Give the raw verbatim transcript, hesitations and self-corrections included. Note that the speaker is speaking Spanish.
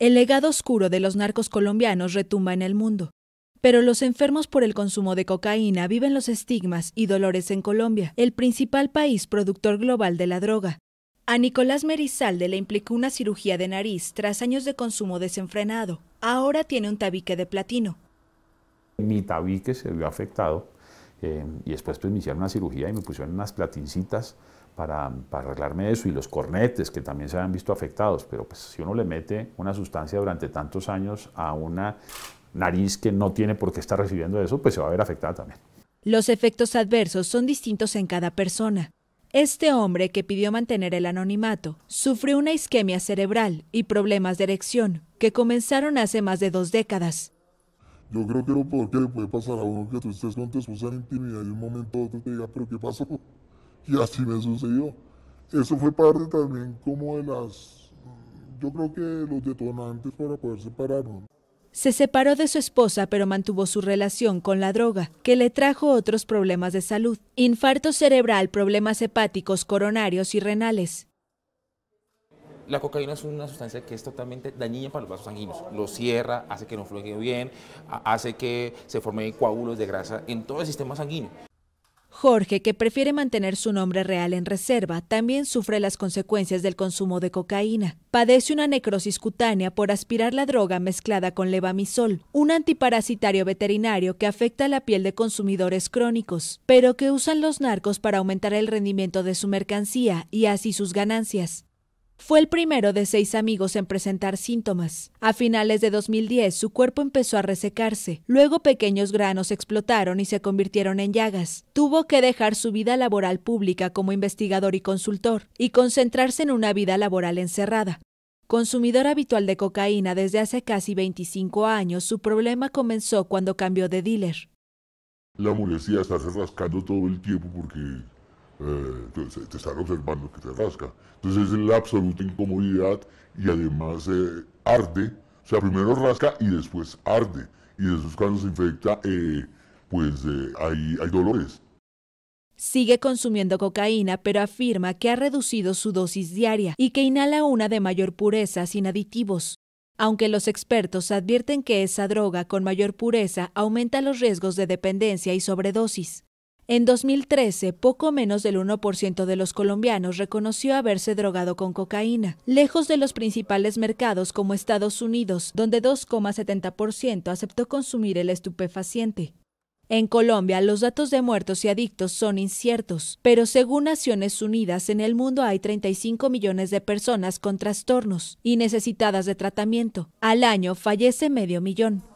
El legado oscuro de los narcos colombianos retumba en el mundo, pero los enfermos por el consumo de cocaína viven los estigmas y dolores en Colombia, el principal país productor global de la droga. A Nicolás Merizalde le implicó una cirugía de nariz tras años de consumo desenfrenado. Ahora tiene un tabique de platino. Mi tabique se vio afectado eh, y después pues, me hicieron una cirugía y me pusieron unas platincitas para, para arreglarme eso, y los cornetes que también se habían visto afectados. Pero pues, si uno le mete una sustancia durante tantos años a una nariz que no tiene por qué estar recibiendo eso, pues se va a ver afectada también. Los efectos adversos son distintos en cada persona. Este hombre, que pidió mantener el anonimato, sufrió una isquemia cerebral y problemas de erección que comenzaron hace más de dos décadas. Yo creo que no, porque le puede pasar a uno que tú estés con tu esposa en intimidad y de un momento a otro te diga, pero ¿qué pasó? Y así me sucedió. Eso fue parte también como de las, yo creo que los detonantes para poder separarnos. Se separó de su esposa, pero mantuvo su relación con la droga, que le trajo otros problemas de salud: infarto cerebral, problemas hepáticos, coronarios y renales. La cocaína es una sustancia que es totalmente dañina para los vasos sanguíneos. Lo cierra, hace que no fluya bien, hace que se formen coágulos de grasa en todo el sistema sanguíneo. Jorge, que prefiere mantener su nombre real en reserva, también sufre las consecuencias del consumo de cocaína. Padece una necrosis cutánea por aspirar la droga mezclada con levamisol, un antiparasitario veterinario que afecta la piel de consumidores crónicos, pero que usan los narcos para aumentar el rendimiento de su mercancía y así sus ganancias. Fue el primero de seis amigos en presentar síntomas. A finales de dos mil diez, su cuerpo empezó a resecarse. Luego pequeños granos explotaron y se convirtieron en llagas. Tuvo que dejar su vida laboral pública como investigador y consultor y concentrarse en una vida laboral encerrada. Consumidor habitual de cocaína desde hace casi veinticinco años, su problema comenzó cuando cambió de dealer. La molestia está rascando todo el tiempo porque... Eh, te, te están observando que te rasca. Entonces es la absoluta incomodidad y además eh, arde. O sea, primero rasca y después arde. Y de esos cuando se infecta, eh, pues eh, hay, hay dolores. Sigue consumiendo cocaína, pero afirma que ha reducido su dosis diaria y que inhala una de mayor pureza sin aditivos. Aunque los expertos advierten que esa droga con mayor pureza aumenta los riesgos de dependencia y sobredosis. En dos mil trece, poco menos del uno por ciento de los colombianos reconoció haberse drogado con cocaína, lejos de los principales mercados como Estados Unidos, donde dos coma setenta por ciento aceptó consumir el estupefaciente. En Colombia, los datos de muertos y adictos son inciertos, pero según Naciones Unidas, en el mundo hay treinta y cinco millones de personas con trastornos y necesitadas de tratamiento. Al año fallece medio millón.